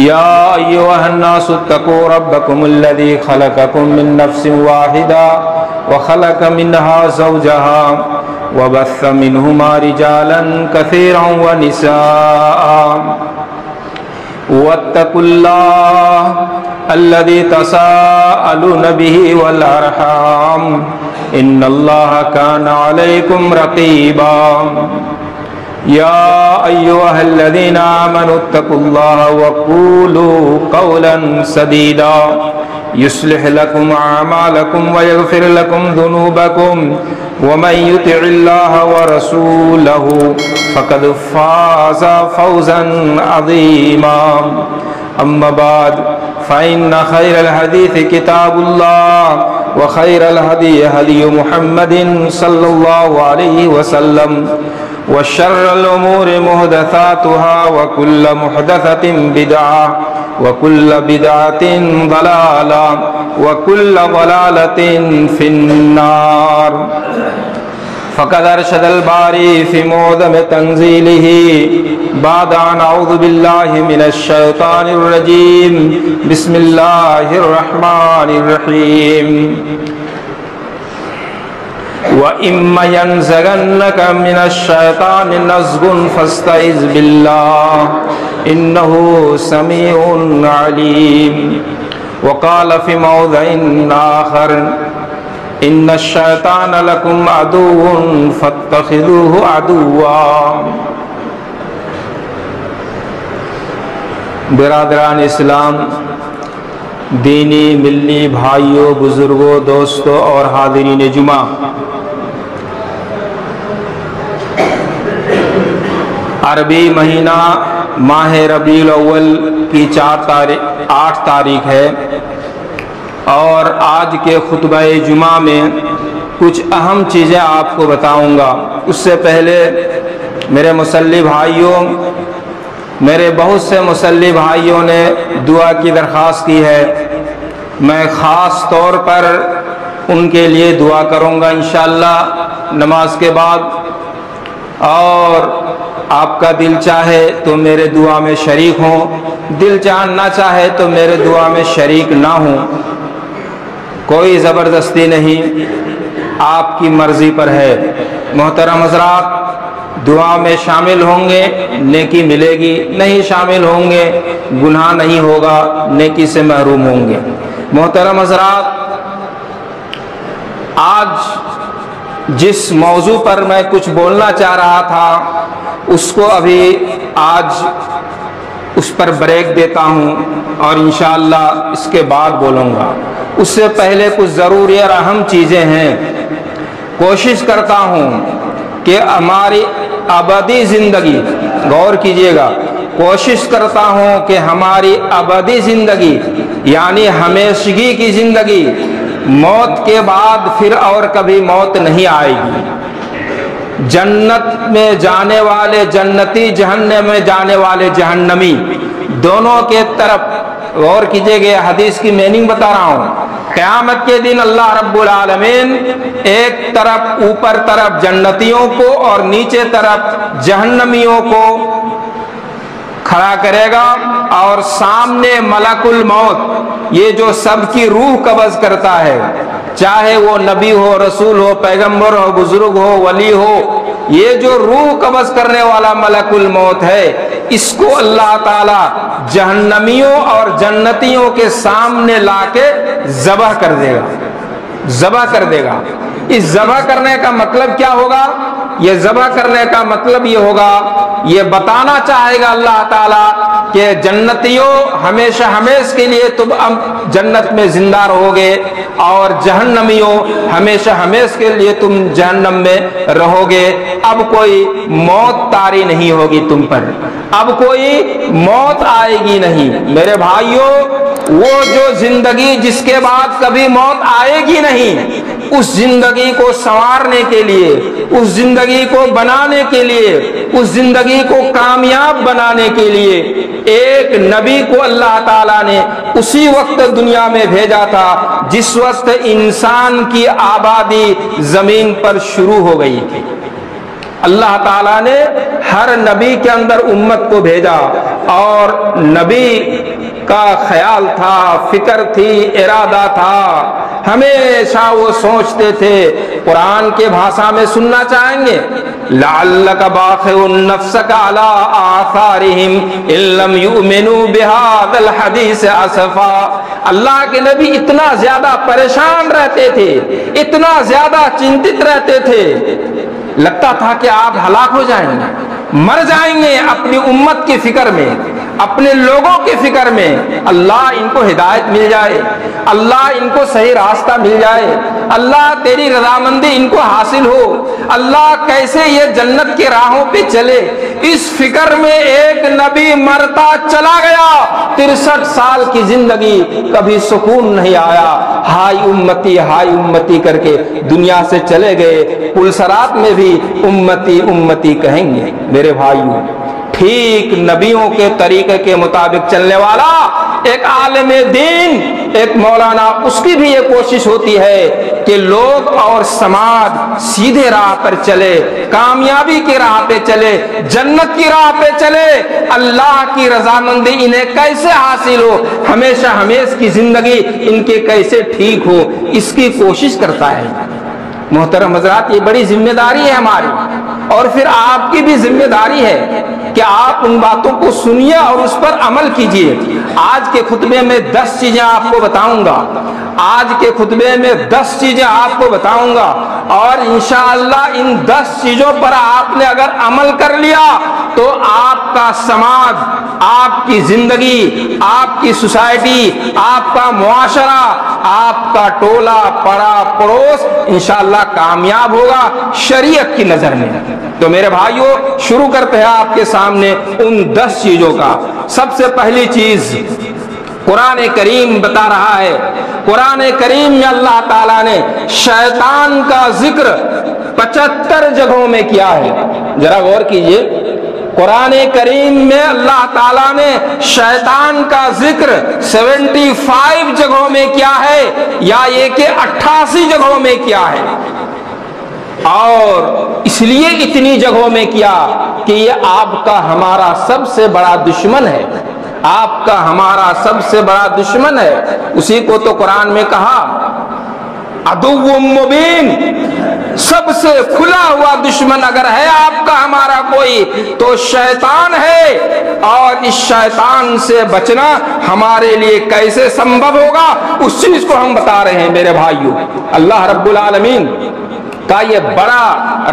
या अय्युहन्नास तक़ू रब्बकुमुल्लज़ी ख़लक़कुम मिन नफ़्सिन वाहिदा व ख़लक़ मिनहा ज़ौजहा व बस्स मिनहुमा रिजालन कसीरन व निसाआ वत्तक़ुल्लाह अल्लज़ी तसाअलून बिही वल अरहम इन्नल्लाह कान अलैकुम रक़ीबा। या अय्युहल्लज़ीना आमनुत्तक़ुल्लाह वक़ूलू क़ौलन सदीदा युस्लिह लकुम आमालकुम वयग़फ़िर लकुम ज़ुनूबकुम वमन युतिइल्लाह वरसूलहु फ़क़द फ़ाज़ फ़ौज़न अज़ीमा। अम्मा बाद फ़इन्न ख़ैरल हदीसी किताबुल्लाह वखैर हदी हदी मुहम्मद सल्लल्लाहु अलैहि वसल्लम वशर्रुल उमूरि मुहदसातुहा वकुल्ल मुहदसतिन बिदअह वकुल्ल बिदअतिन दलाला वकुल्ल दलालतिन फिन्नार। फ़क़द अरशदल बारी फ़ी मौज़म तंज़ीलिही बाद अन औज़ु बिल्लाहि मिनश शैतानिर रजीम बिस्मिल्लाहिर रहमानिर रहीम। व इम्मा यंज़गन्नका मिनश शैतानि नज़्गुन फ़ास्तइज़ बिल्लाह इन्नहु समीउन अलीम। व क़ाल फ़ी मौज़इन आख़र इन्न शैतान लकुम अदुव्वुन फत्तखिज़ूहु अदुव्वा। बिरादरान इस्लाम, दीनी मिल्ली भाइयों, बुजुर्गों, दोस्तों और हाज़िरीन जुमा, अरबी महीना माह रबीउल अव्वल की 8 तारीख है और आज के खुतबाए जुमा में कुछ अहम चीज़ें आपको बताऊंगा। उससे पहले मेरे मुसल्ली भाइयों, मेरे बहुत से मुसल्ली भाइयों ने दुआ की दरख्वास्त की है, मैं ख़ास तौर पर उनके लिए दुआ करूंगा इंशाअल्लाह नमाज के बाद। और आपका दिल चाहे तो मेरे दुआ में शरीक हों, दिल चाहना चाहे तो मेरे दुआ में शरीक ना हों, कोई ज़बरदस्ती नहीं, आपकी मर्ज़ी पर है। मोहतरम हज़रात, दुआ में शामिल होंगे नेकी मिलेगी, नहीं शामिल होंगे गुनाह नहीं होगा, नेकी से महरूम होंगे। मोहतरम हज़रात, आज जिस मौजू पर मैं कुछ बोलना चाह रहा था उसको अभी आज उस पर ब्रेक देता हूँ और इंशाअल्लाह इसके बाद बोलूँगा। उससे पहले कुछ ज़रूरी और अहम चीज़ें हैं। कोशिश करता हूँ कि हमारी अबदी ज़िंदगी, गौर कीजिएगा, कोशिश करता हूँ कि हमारी अबदी ज़िंदगी यानी हमेशगी की ज़िंदगी मौत के बाद फिर और कभी मौत नहीं आएगी। जन्नत में जाने वाले जन्नती, जहन्नम में जाने वाले जहन्नमी, दोनों के तरफ गौर कीजिएगा। हदीस की मीनिंग बता रहा हूँ। क़यामत के दिन अल्लाह रब्बुल आलमीन एक तरफ, ऊपर तरफ जन्नतियों को और नीचे तरफ जहन्नमियों को खड़ा करेगा और सामने मलकुल मौत, ये जो सबकी रूह कब्ज़ करता है, चाहे वो नबी हो, रसूल हो, पैगंबर हो, बुजुर्ग हो, वली हो, ये जो रूह कब्ज़ करने वाला मलकुल मौत है, इसको अल्लाह ताला जहन्नमियों और जन्नतियों के सामने लाके ज़बह कर देगा। ज़बह कर देगा। इस ज़बह करने का मतलब क्या होगा? ये ज़बह करने का मतलब ये होगा, ये बताना चाहेगा अल्लाह ताला कि जन्नतियों हमेशा हमेश के लिए तुम अब जन्नत में जिंदा रहोगे और जहन्नमियों हमेशा हमेश के लिए तुम जहन्नम में रहोगे। अब कोई मौत तारी नहीं होगी तुम पर, अब कोई मौत आएगी नहीं। मेरे भाइयों, वो जो जिंदगी जिसके बाद कभी मौत आएगी नहीं, उस जिंदगी को संवारने के लिए, उस जिंदगी को बनाने के लिए, उस जिंदगी को कामयाब बनाने के लिए एक नबी को अल्लाह ताला ने उसी वक्त दुनिया में भेजा था जिस वक्त इंसान की आबादी जमीन पर शुरू हो गई थी। अल्लाह ताला ने हर नबी के अंदर उम्मत को भेजा और नबी का ख्याल था, फिक्र थी, इरादा था। हमेशा वो सोचते थे कुरान के भाषा में सुनना चाहेंगे, लअल्लक बाखिउन नफ्सक अला आसारिहिम इल्लम युमिनु बिहादल हदीस असफा। अल्लाह के नबी इतना ज्यादा परेशान रहते थे, इतना ज्यादा चिंतित रहते थे, लगता था कि आप हलाक हो जाएंगे, मर जाएंगे अपनी उम्मत की फिक्र में, अपने लोगों की फिक्र में। अल्लाह इनको हिदायत मिल जाए, अल्लाह इनको सही रास्ता मिल जाए, अल्लाह तेरी रजामंदी इनको हासिल हो, अल्लाह कैसे ये जन्नत के राहों पे चले। इस फिक्र में एक नबी मरता चला गया, 63 साल की जिंदगी, कभी सुकून नहीं आया। हाय उम्मती करके दुनिया से चले गए, पुलसरात में भी उम्मती उम्मती कहेंगे। मेरे भाइयों, ठीक नबियों के तरीके के मुताबिक चलने वाला एक आलिम दीन, एक मौलाना, उसकी भी ये कोशिश होती है कि लोग और समाज सीधे राह पर चले, कामयाबी की राह पे चले, जन्नत की राह पे चले। अल्लाह की रजामंदी इन्हें कैसे हासिल हो, हमेशा हमेश की जिंदगी इनके कैसे ठीक हो, इसकी कोशिश करता है। मोहतरम हजरात, ये बड़ी जिम्मेदारी है हमारी, और फिर आपकी भी जिम्मेदारी है कि आप उन बातों को सुनिए और उस पर अमल कीजिए। आज के खुतबे में 10 चीजें आपको बताऊंगा, आज के खुतबे में 10 चीजें आपको बताऊंगा, और इंशाअल्लाह इन 10 चीजों पर आपने अगर अमल कर लिया तो आपका समाज, आपकी जिंदगी, आपकी सोसाइटी, आपका मुआशरा, आपका टोला, पड़ा पड़ोस इंशाअल्लाह कामयाब होगा शरीयत की नजर में। तो मेरे भाइयों, शुरू करते हैं आपके सामने उन 10 चीजों का। सबसे पहली चीज कुरान करीम बता रहा है। कुरान करीम में अल्लाह ताला ने शैतान का जिक्र 75 जगहों में किया है। जरा गौर कीजिए, कुरान करीम में अल्लाह ताला ने शैतान का जिक्र 75 जगहों में किया है, या ये कि 88 जगहों में किया है। और इसलिए इतनी जगहों में किया कि ये आपका हमारा सबसे बड़ा दुश्मन है, आपका हमारा सबसे बड़ा दुश्मन है। उसी को तो कुरान में कहा अदुव्वुम मुबीन, सबसे खुला हुआ दुश्मन अगर है आपका हमारा कोई तो शैतान है। और इस शैतान से बचना हमारे लिए कैसे संभव होगा, उस चीज को हम बता रहे हैं। मेरे भाइयों, अल्लाह रब्बुल आलमीन का ये बड़ा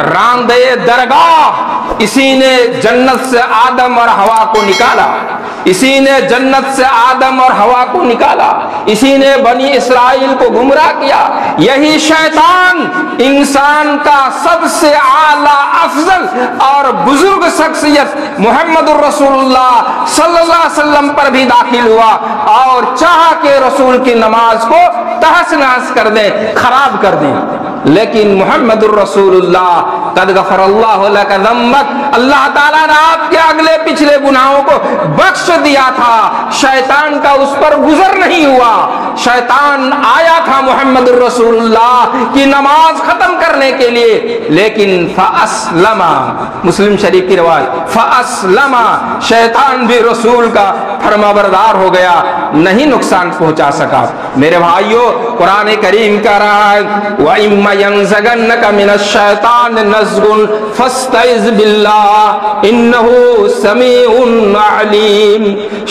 रामदेव दरगाह, इसी ने जन्नत से आदम और हवा को निकाला, इसी ने जन्नत से आदम और हवा को निकाला, इसी ने बनी इसराइल को गुमराह किया। यही शैतान इंसान का सबसे आला, अफजल और बुजुर्ग शख्सियत मोहम्मद रसूलुल्लाह सल्लल्लाहु अलैहि वसल्लम पर भी दाखिल हुआ और चाह के रसूल की नमाज को तहस नहस कर दे, खराब कर दे। लेकिन मोहम्मदुर रसूलुल्लाह कद गफरल्लाहु लक ज़म्मक, अल्लाह ताला ने आपके अगले पिछले गुनाहों को बख्श दिया था। शैतान का उस पर गुजर नहीं हुआ। शैतान आया था मोहम्मदुर रसूलुल्लाह की नमाज खत्म करने के लिए, लेकिन फअस्लमा, मुस्लिम शरीफ की रिवायत, फअस्लमा, शैतान भी रसूल का फरमाबरदार हो गया, नहीं नुकसान पहुंचा सका। मेरे भाइयों, कुरान करीम कह रहा है व इम्मा यंज़गन्नका मिनश शैतान नज़गुन फस्तइज़ बिल्लाह इन्नहु समीउन अलीम।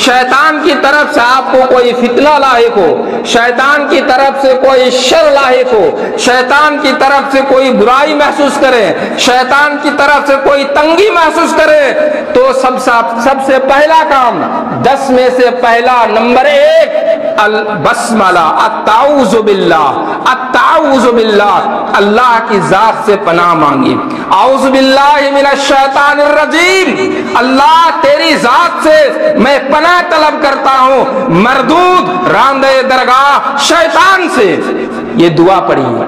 शैतान की तरफ से आपको कोई फितना लाहिक हो, शैतान की तरफ से कोई शर लाहिक हो, शैतान की तरफ से कोई बुराई महसूस करें, शैतान की तरफ से कोई तंगी महसूस करें, तो सबसे पहला काम, 10 में से पहला नंबर 1 अल बस्मला, अताउज़ु बिल्लाह, अल्लाह की जात से पनाह मांगी। आउज़ु बिल्लाहि मिनश शैतानिर रजीम, अल्लाह तेरी जात से मैं पनाह तलब करता हूँ मरदूद रांदे दरगाह शैतान से। ये दुआ पढ़िए,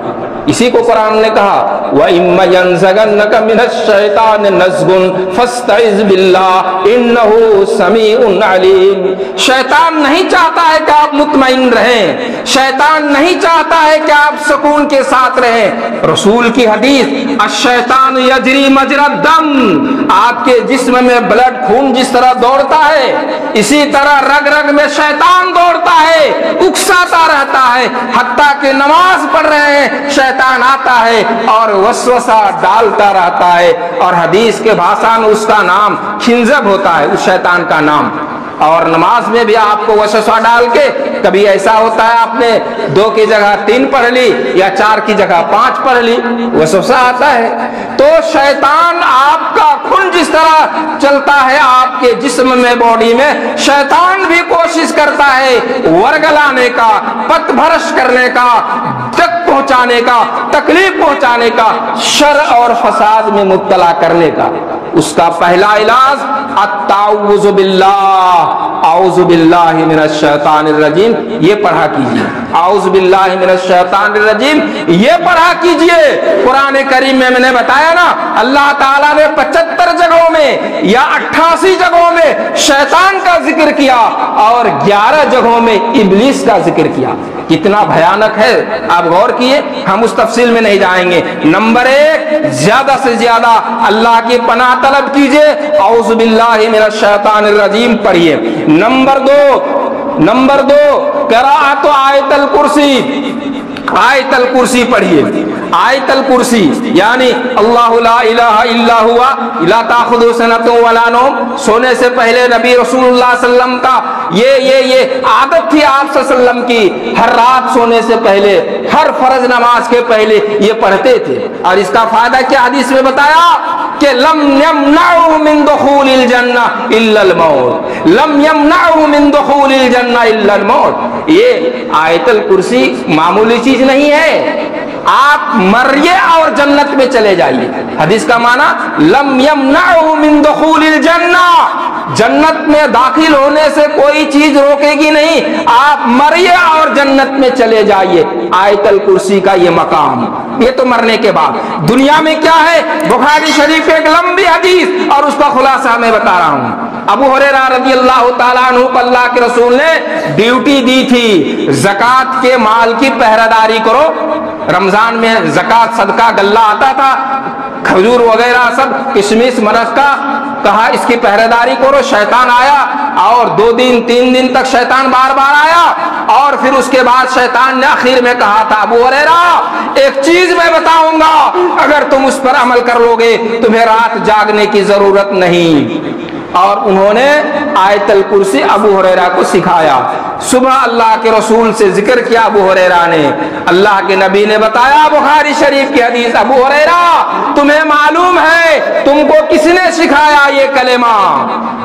इसी को कुरान ने कहा वइम्मयनसगन्नका मिनश्शैतान नज़गुन फस्तइज़ बिल्लाह इन्नहु समीउन अलीम। शैतान नहीं चाहता है कि आप मुतमईन रहें, शैतान नहीं चाहता है कि आप सुकून के साथ रहें। रसूल की हदीस अश्शैतान यजरी मजरा दम, आपके जिस्म में ब्लड खून जिस तरह दौड़ता है इसी तरह रग रग में शैतान दौड़ता है, उकसाता रहता है। हत्ता के नमाज पढ़ रहे हैं शैतान आता है और वसवसा डालता रहता है, और हदीस के भाषा में उसका नाम खिंजब होता है, उस शैतान का नाम। और नमाज में भी आपको वसवसा डाल के, कभी ऐसा होता है आपने 2 की जगह 3 पढ़ ली या 4 की जगह 5 पढ़ ली, वसवसा आता है। तो शैतान आपका खून जिस तरह चलता है आपके जिस्म में, बॉडी में, शैतान भी कोशिश करता है वर्गलाने का, पथभ्रष्ट करने का, तक पहुंचाने का, तकलीफ पहुंचाने का, शर और फसाद में मुब्तला करने का। उसका पहला इलाज अत्ताउज़ु बिल्लाह, औज़ु बिल्लाहि मिनश शैतानिर रजीम, ये पढ़ा कीजिए। औज़ु बिल्लाहि मिनश शैतानिर रजीम ये पढ़ा कीजिए। कुरान करीम में मैंने बताया ना, अल्लाह ताला ने 75 जगहों में या 88 जगहों में शैतान का जिक्र किया और 11 जगहों में इब्लीस का जिक्र किया। कितना भयानक है आप गौर किए, हम उस तफसील में नहीं जाएंगे। नंबर 1, ज्यादा से ज्यादा अल्लाह की पनाह तलब कीजिए, औज़ु बिल्लाहि मिनश शैतानिर रजीम पढ़िए। नंबर 2 क़िराअत आयतल कुर्सी, आयतल कुर्सी पढ़िए। आयतल कुर्सी यानी अल्लाहु ला इलाहा इल्ला हुवा ला ताखुदुहु सनतुन वला नौम। सोने से पहले नबी रसूलुल्लाह सल्लल्लाहु अलैहि वसल्लम का ये आदत थी आप सल्लल्लाहु अलैहि वसल्लम की, हर रात सोने से पहले, हर फर्ज नमाज के पहले ये पढ़ते थे। और इसका फायदा क्या हदीस में बताया कि लम यमनाउ मिन दुखूलिल जन्ना इल्लल मौत, लम यमनाउ मिन दुखूलिल जन्ना इल्लल मौत। ये आयतल कुर्सी मामूली चीज नहीं है, आप मरिए और जन्नत में चले जाइए। हदीस का माना लम यमनाउ मिन दुखूलिल जन्ना, जन्नत में दाखिल होने से कोई चीज रोकेगी नहीं, आप मरिए और जन्नत में चले जाइए। आयतल कुर्सी का ये मकाम, ये तो मरने के बाद। दुनिया में क्या है, बुखारी शरीफ की एक लंबी हदीस और उसका खुलासा मैं बता रहा हूँ। अबू हुरैरा रज़ियल्लाहु ताला अन्हु को अल्लाह के रसूल ने ड्यूटी दी थी, ज़कात के माल की पहरेदारी करो। रमजान में ज़कात सदका गल्ला आता था, खजूर वगैरह सब, किशमिश मरस का, कहा इसकी पहरेदारी करो। शैतान आया और 2 दिन 3 दिन तक शैतान बार बार आया, और फिर उसके बाद शैतान ने आखिर में कहा था अबू हुरैरा एक चीज मैं बताऊंगा, अगर तुम उस पर अमल कर लोगे तुम्हें रात जागने की जरूरत नहीं। और उन्होंने आयतल कुर्सी अबू हुरैरा को सिखाया। सुबह अल्लाह के रसूल से जिक्र किया अबू हुरैरा ने, अल्लाह के नबी ने बताया, बुखारी शरीफ की हदीस, अबू हुरैरा तुम्हें मालूम है तुमको किसने सिखाया ये कलेमा,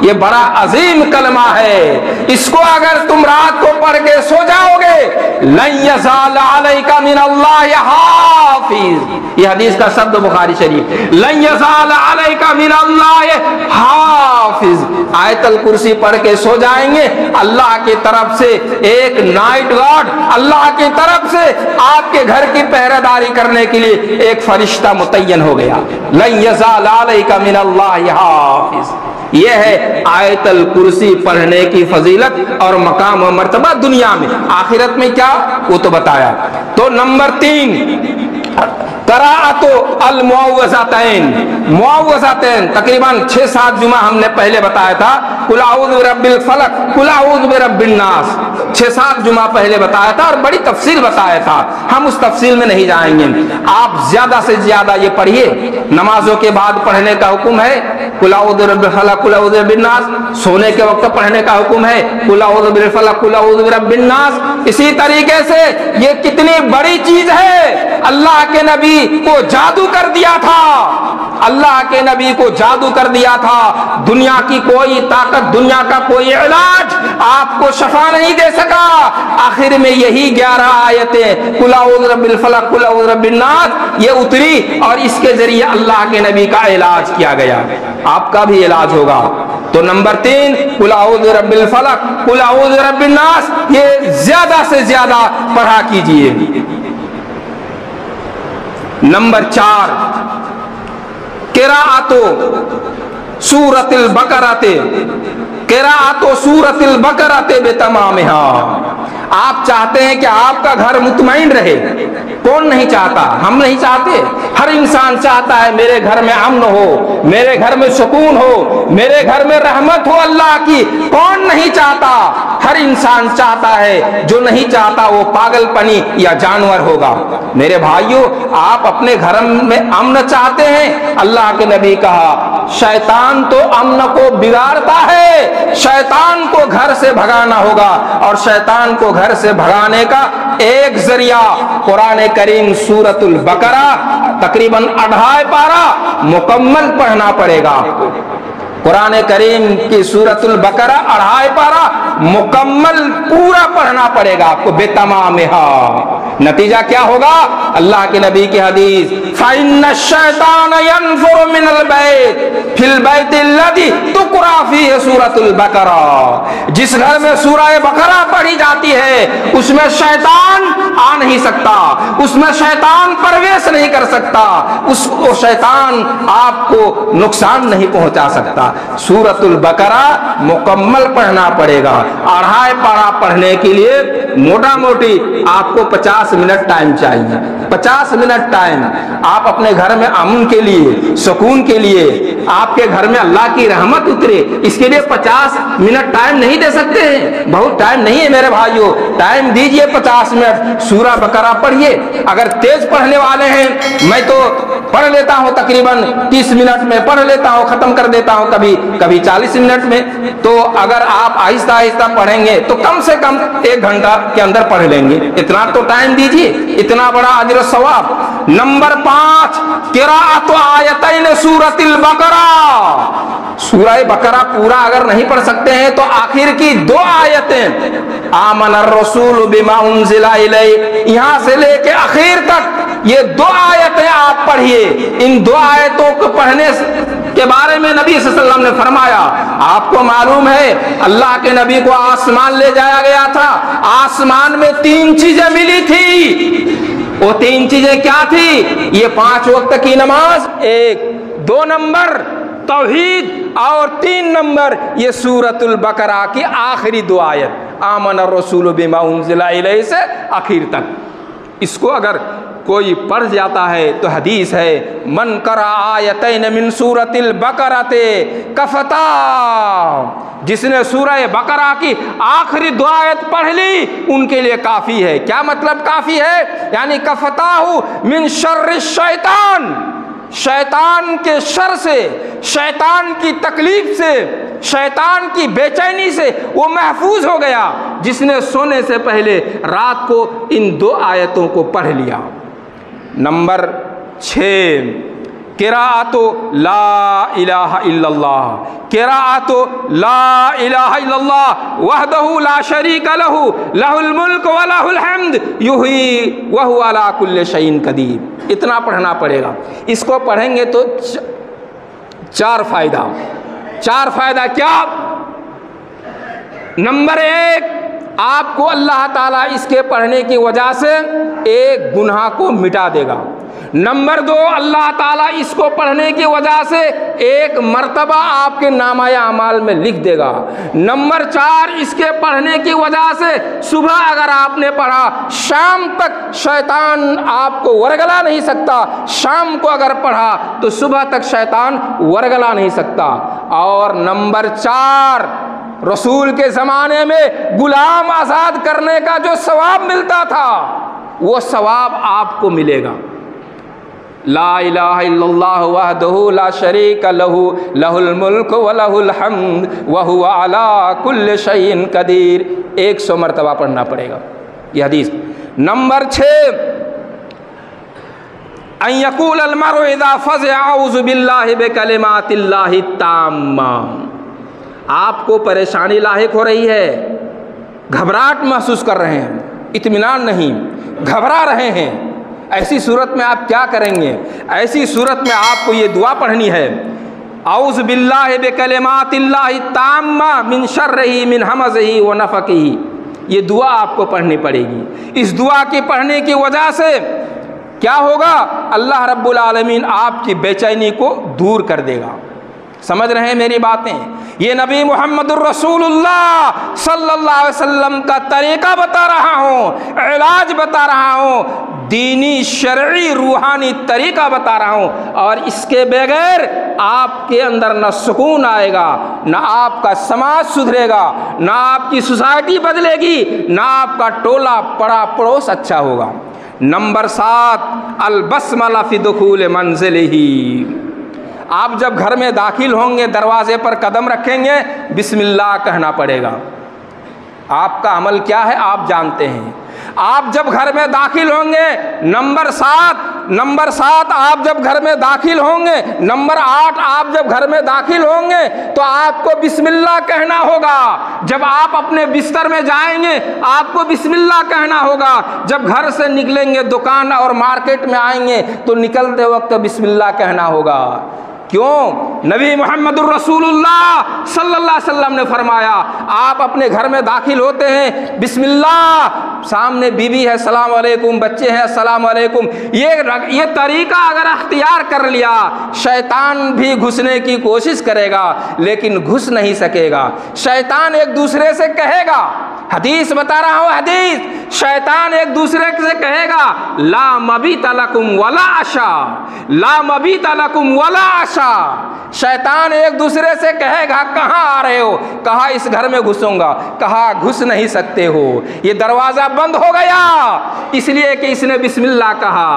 ये बड़ा अजीम कलमा है, इसको अगर तुम रात को पढ़ के सो जाओगे लन यज़ाल अलैका मिन अल्लाह हाफिज, ये हदीस का शब्द बुखारी शरीफ, लन यज़ाल अलैका मिन अल्लाह हाफिज। आयतल कुर्सी पढ़ के सो जाएंगे, अल्लाह की तरफ से एक नाइट गार्ड, अल्लाह की तरफ से आपके घर की पहरेदारी करने के लिए एक फरिश्ता मुतय्यन हो गया, लन यज़ाल अलैका मिन अल्लाह हाफिज। ये है आयतल कुर्सी पढ़ने की फजीलत और मकाम और मर्तबा दुनिया में, आखिरत में क्या वो तो बताया। तो नंबर 3 क़िराअतु अल मुअव्वज़तैन, मुअव्वज़तैन तकरीबन 6-7 जुमा हमने पहले बताया था, कुल औज़ु बिरब्बिल फलक, कुल औज़ु बिरब्बिन नास, 6-7 जुमा पहले बताया था और बड़ी तफसील बताया था, हम उस तफसील में नहीं जाएंगे। आप ज्यादा से ज्यादा ये पढ़िए, नमाजों के बाद पढ़ने का हुक्म है कुल औज़ु बिरब्बिल फलक कुल औज़ु बिरब्बिन नास, सोने के वक्त पढ़ने का हुक्म है कुल औज़ु बिरब्बिल फलक कुल औज़ु बिरब्बिन नास। इसी तरीके से ये कितनी बड़ी चीज है, अल्लाह के नबी को जादू कर दिया था, अल्लाह के नबी को जादू कर दिया था। दुनिया की कोई ताकत, दुनिया का कोई इलाज आपको शफा नहीं दे सका। आखिर में यही 11 आयतें कुल औज़ु बिरब्बिल फलक कुल औज़ु बिरब्बिन नास ये उतरी और इसके जरिए अल्लाह के नबी का इलाज किया गया, आपका भी इलाज होगा। तो नंबर 3 कुल औज़ु बिरब्बिल फलक कुल औज़ु बिरब्बिन नास ये ज्यादा से ज्यादा पढ़ा कीजिए। नंबर 4 किराअतो सूरतिल बकराते, किराअतो सूरतिल बकराते बेतमामिहा। आप चाहते हैं कि आपका घर मुतमईन रहे, कौन नहीं चाहता, हम नहीं चाहते, हर इंसान चाहता है मेरे घर में अमन हो, मेरे घर में सुकून हो, मेरे घर में रहमत हो अल्लाह की, कौन नहीं चाहता, हर इंसान चाहता है, जो नहीं चाहता वो पागलपनी या जानवर होगा। मेरे भाइयों, आप अपने घर में अमन चाहते हैं, अल्लाह के नबी कहा शैतान तो अमन को बिगाड़ता है, शैतान को घर से भगाना होगा, और शैतान को घर से भगाने का एक जरिया कुरान करीम सूरतुल बकरा तकरीबन 2.5 पारा मुकम्मल पढ़ना पड़ेगा। कुरान करीम की सूरतुल बकरा 2.5 पारा मुकम्मल पूरा पढ़ना पड़ेगा आपको बेतमाम। नतीजा क्या होगा? अल्लाह के नबी की हदीस, फ़इन्न शैतान यनफुर मिनल बैत फिल बैतिल लदी तुकरा फीह सूरतुल बकरा। जिस घर में सूरह बकरा पढ़ी जाती है उसमें शैतान आ नहीं सकता, उसमें शैतान प्रवेश नहीं कर सकता, उसको शैतान आपको नुकसान नहीं पहुंचा सकता। सूरतुल बकरा मुकम्मल पढ़ना पड़ेगा। 2.5 पारा पढ़ने के लिए मोटा मोटी आपको 50 मिनट टाइम चाहिए, 50 मिनट टाइम आप अपने घर में अमन के लिए, सुकून के लिए, आपके घर में अल्लाह की रहमत उतरे, इसके लिए 50 मिनट टाइम नहीं दे सकते हैं। बहुत टाइम नहीं है मेरे भाइयों, टाइम दीजिए 50 मिनट, सूरह बकरा पढ़िए। अगर तेज पढ़ने वाले हैं, मैं तो पढ़ लेता हूँ तकरीबन 30 मिनट में पढ़ लेता हूँ, खत्म कर देता हूँ, कभी कभी 40 मिनट में। तो अगर आप आहिस्ता आहिस्ता पढ़ेंगे तो कम से कम 1 घंटा के अंदर पढ़ लेंगे, इतना तो टाइम दीजिए, इतना बड़ा अजर सवाब। नंबर 5 किराअत आयतैन सूरतिल बकरा। सूरह बकरा पूरा अगर नहीं पढ़ सकते हैं तो आखिर की 2 आयतें आमन रसूल बिमा उनज़िला इलैहि, यहाँ से लेके आखिर तक ये 2 आयतें आप पढ़िए। इन 2 आयतों को पढ़ने के बारे में नबी सल्लल्लाहु अलैहि वसल्लम ने फरमाया, आपको मालूम है अल्लाह के नबी को आसमान ले जाया गया था, आसमान में 3 चीजें मिली थी। वो 3 चीजें क्या थी? ये 5 वक्त की नमाज, 1, 2 नंबर तौहीद, और 3 नंबर ये सूरतुल बकरा की आखिरी 2 आयत आमन रसूल बिमा उनज़िला इलैहि से आखिर तक। इसको अगर कोई पढ़ जाता है तो हदीस है मन करा आयतैन मिन सूरतिल बकरते कफता, जिसने सूरह बकरा की आखिरी 2 आयत पढ़ ली उनके लिए काफ़ी है। क्या मतलब काफ़ी है? यानी कफताहु मिन शर्र शैतान, शैतान के शर से, शैतान की तकलीफ से, शैतान की बेचैनी से वो महफूज हो गया जिसने सोने से पहले रात को इन 2 आयतों को पढ़ लिया। नंबर 6 किराअतो ला इलाहा इल्लल्लाह, किराअतो ला इलाहा इल्लल्लाह वहदहु ला शरीका लहु लहुल मुल्क व लहुल हम्द युही व हुवा अला कुल्लि शैइन कदीर। इतना पढ़ना पड़ेगा। इसको पढ़ेंगे तो 4 फायदा, 4 फायदा क्या? नंबर 1 आपको अल्लाह ताला इसके पढ़ने की वजह से 1 गुनाह को मिटा देगा। नंबर 2 अल्लाह ताला इसको पढ़ने की वजह से 1 मर्तबा आपके नामाए अमाल में लिख देगा। नंबर 4 इसके पढ़ने की वजह से सुबह अगर आपने पढ़ा शाम तक शैतान आपको वरगला नहीं सकता, शाम को अगर पढ़ा तो सुबह तक शैतान वरगला नहीं सकता। और नंबर 4 रसूल के ज़माने में गुलाम आज़ाद करने का जो सवाब मिलता था वो सवाब आपको मिलेगा। ला इलाहा इल्लल्लाह वहदहु ला शरीका लहु लहुल मुल्क व लहुल हम्द व हुवा अला कुल्लि शैइन कदीर। 100 मर्तबा पढ़ना पड़ेगा यह हदीस। नंबर 6 अन यक़ूल अल मर्उ इज़ा फ़ज़िअ अऊज़ु बिल्लाहि बिकलिमातिल्लाहि ताम्मा। आपको परेशानी लाहिक हो रही है, घबराहट महसूस कर रहे हैं, इत्मीनान नहीं, घबरा रहे हैं, ऐसी सूरत में आप क्या करेंगे? ऐसी सूरत में आपको ये दुआ पढ़नी है औज़ बिल्लाहि बिकलिमातिल्लाहि ताम्मा मिन शर्रिही मिन हमज़िही व नफ़क़िही। ये दुआ आपको पढ़नी पड़ेगी। इस दुआ के पढ़ने की वजह से क्या होगा? अल्लाह रब्बुल आलमीन आपकी बेचैनी को दूर कर देगा। समझ रहे हैं मेरी बातें? ये नबी मुहम्मदुर रसूलुल्लाह सल्लल्लाहु अलैहि वसल्लम का तरीक़ा बता रहा हूँ, इलाज बता रहा हूँ, दीनी शरई रूहानी तरीक़ा बता रहा हूँ। और इसके बगैर आपके अंदर न सुकून आएगा, न आपका समाज सुधरेगा, न आपकी सोसाइटी बदलेगी, न आपका टोला पड़ा पड़ोस अच्छा होगा। नंबर 7 अलबस्मला फी दुखूल मंज़िलिही। आप जब घर में दाखिल होंगे, दरवाजे पर कदम रखेंगे, बिस्मिल्लाह कहना पड़ेगा। आपका अमल क्या है आप जानते हैं। आप जब घर में दाखिल होंगे, नंबर 7 आप जब घर में दाखिल होंगे, नंबर 8 आप जब घर में दाखिल होंगे तो आपको बिस्मिल्लाह कहना होगा। जब आप अपने बिस्तर में जाएंगे आपको बिस्मिल्लाह कहना होगा। जब घर से निकलेंगे, दुकान और मार्केट में आएंगे तो निकलते वक्त बिस्मिल्लाह कहना होगा। क्यों? नबी मुहम्मदुर रसूलुल्लाह सल्लल्लाहु अलैहि वसल्लम ने फरमाया, आप अपने घर में दाखिल होते हैं बिस्मिल्लाह, सामने बीवी है सलाम अलैकुम, बच्चे हैं सलाम अलैकुम। ये तरीका अगर अख्तियार कर लिया, शैतान भी घुसने की कोशिश करेगा लेकिन घुस नहीं सकेगा। शैतान एक दूसरे से कहेगा, हदीस बता रहा हूँ हदीस, शैतान एक दूसरे से कहेगा ला मबीता लकुम वला आशा, ला मबीता लकुम वला आशा। शैतान एक दूसरे से कहेगा कहाँ आ रहे हो? कहा इस घर में घुसूंगा, कहा घुस नहीं सकते हो, ये दरवाज़ा बंद हो गया इसलिए कि इसने बिस्मिल्लाह कहा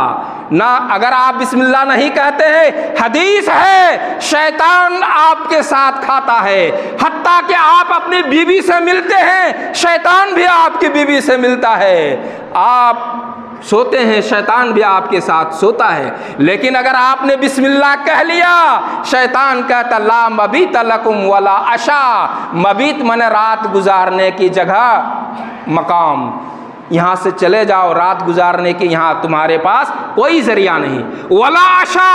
ना। अगर आप बिस्मिल्लाह नहीं कहते हैं, हदीस है, शैतान आपके साथ खाता है। हत्ता कि आप अपनी बीवी से मिलते हैं, शैतान भी आपकी बीवी से मिलता है। आप सोते हैं, शैतान भी आपके साथ सोता है। लेकिन अगर आपने बिस्मिल्लाह कह लिया, शैतान कहता ला मबीत लकुम वला अशा। मबीत माने रात गुजारने की जगह, मकाम। यहाँ से चले जाओ, रात गुजारने के यहाँ तुम्हारे पास कोई जरिया नहीं। वला आशा,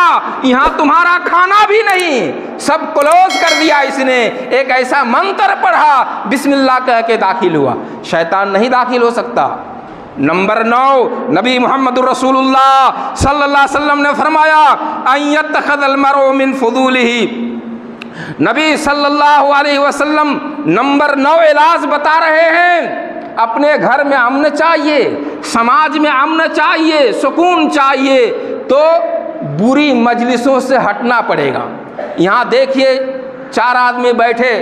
यहाँ तुम्हारा खाना भी नहीं। सब क्लोज कर दिया इसने। एक ऐसा मंत्र पढ़ा, बिस्मिल्लाह कह के दाखिल हुआ, शैतान नहीं दाखिल हो सकता। नंबर 9 नबी मुहम्मदुर रसूलुल्लाह सल्लल्लाहु अलैहि वसल्लम ने फरमाया अयतखदल मरउ मिन फुदूलिही। नबी सल्लल्लाहु अलैहि वसल्लम नंबर 9 इलाज बता रहे हैं। अपने घर में अमन चाहिए, समाज में अमन चाहिए, सुकून चाहिए तो बुरी मजलिसों से हटना पड़ेगा। यहाँ देखिए 4 आदमी बैठे,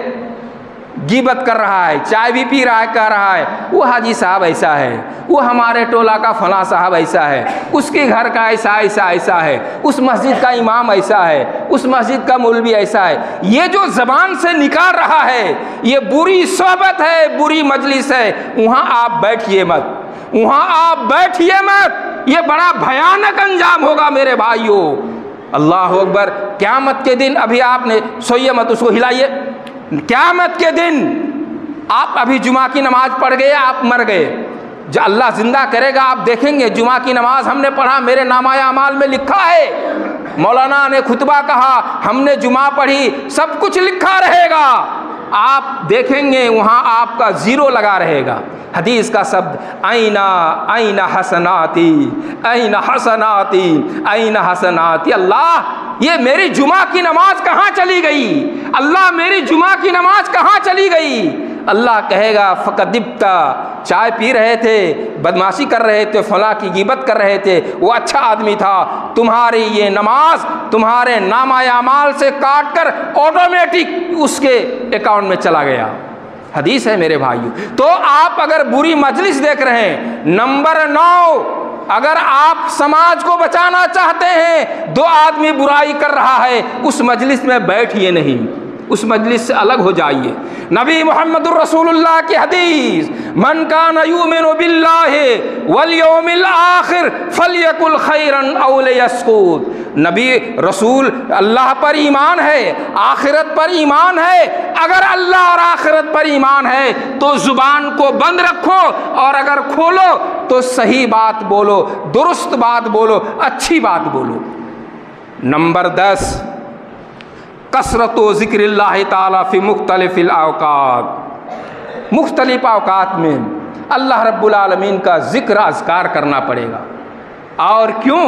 गिबत कर रहा है, चाय भी पी रहा है, कह रहा है वो हाजी साहब ऐसा है, वो हमारे टोला का फला साहब ऐसा है, उसके घर का ऐसा ऐसा ऐसा है, उस मस्जिद का इमाम ऐसा है, उस मस्जिद का मौलवी ऐसा है। ये जो ज़बान से निकाल रहा है ये बुरी सोहबत है, बुरी मजलिस है। वहाँ आप बैठिए मत, वहाँ आप बैठिए मत। ये बड़ा भयानक अंजाम होगा मेरे भाइयों। अल्लाह अकबर। क़यामत के दिन, अभी आपने सोइए मत, उसको हिलाइए। क़यामत के दिन आप अभी जुमा की नमाज़ पढ़ गए, आप मर गए, जो अल्लाह ज़िंदा करेगा, आप देखेंगे जुमा की नमाज़ हमने पढ़ा, मेरे नामाए अमाल में लिखा है, मौलाना ने खुतबा कहा, हमने जुमा पढ़ी, सब कुछ लिखा रहेगा। आप देखेंगे वहाँ आपका ज़ीरो लगा रहेगा। हदीस का शब्द आईना आईना हसनाती, आईना हसनाती, आईना हसनाती। अल्लाह ये मेरी जुमा की नमाज कहाँ चली गई? अल्लाह मेरी जुमा की नमाज कहाँ चली गई? अल्लाह कहेगा फ़कदिब्ता, चाय पी रहे थे, बदमाशी कर रहे थे, फला की गिबत कर रहे थे, वो अच्छा आदमी था, तुम्हारी ये नमाज तुम्हारे नामाए अमाल से काट कर ऑटोमेटिक उसके अकाउंट में चला गया। हदीस है मेरे भाइयों। तो आप अगर बुरी मजलिस देख रहे हैं, नंबर 9 अगर आप समाज को बचाना चाहते हैं, 2 आदमी बुराई कर रहा है, उस मजलिस में बैठिए नहीं, उस मजलिस से अलग हो जाइए। नबी मुहम्मदुर रसूलुल्लाह की हदीस मन कान युमिनु बिल्लाहि वल यौमिल आखिर फलयकुल खैरन औ लियस्कुत। नबी रसूल, अल्लाह पर ईमान है, आखिरत पर ईमान है। अगर अल्लाह और आखिरत पर ईमान है तो ज़ुबान को बंद रखो, और अगर खोलो तो सही बात बोलो, दुरुस्त बात बोलो, अच्छी बात बोलो। नंबर 10 कसरतो ज़िक्रिल्लाहि ताला फ़ी मुख्तलिफ़िल औक़ात। मुख्तलिफ़ औक़ात में अल्लाह रब्बुल आलमीन का ज़िक्र अज़कार करना पड़ेगा। और क्यों?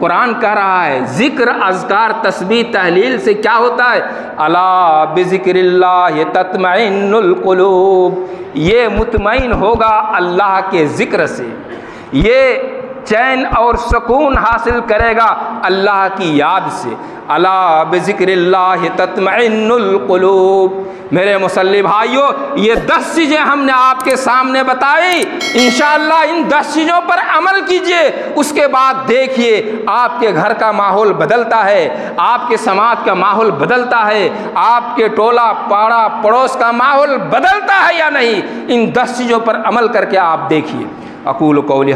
कुरान कह रहा है जिक्र, अज़कार, तस्बीह, तहलील से क्या होता है? अला बिज़िक्रिल्लाह तत्मइन्नुल कुलूब, ये मुतमईन होगा अल्लाह के ज़िक्र से, ये चैन और सुकून हासिल करेगा अल्लाह की याद से। अला बिज़िक्रिल्लाह तत्मइन्नुल कुलूब। मेरे मुसल्ली भाइयों, ये 10 चीज़ें हमने आपके सामने बताई, इंशाअल्लाह इन 10 चीज़ों पर अमल कीजिए, उसके बाद देखिए आपके घर का माहौल बदलता है, आपके समाज का माहौल बदलता है, आपके टोला पाड़ा पड़ोस का माहौल बदलता है या नहीं। इन 10 चीज़ों पर अमल करके आप देखिए। अकूल कौली।